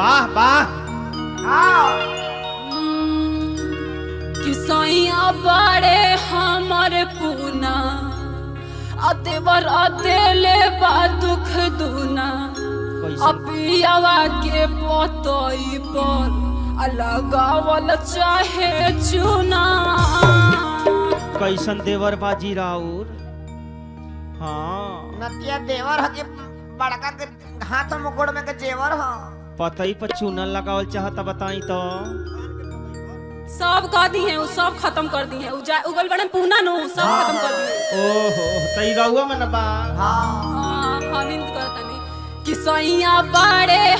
वाह वाह किसैया बारे हमर पूना अतेवर अतेले बा दुख दूना अपियावा के पोतोई पर अलगावल चाहे चुना। कैसन देवर बाजी राउर? हाँ नतिया देवर हके बड़का के हाथ मुकुट में के जेवर ह पता ही पर चूना लगावल चाहता बताई तो सब कह दी है, वो सब खत्म कर दी है, उगल बड़न पूना नो सब खत्म कर दी है। ओहो तई रहुआ मनबा हां हां आनंद करतनी किसैया बारे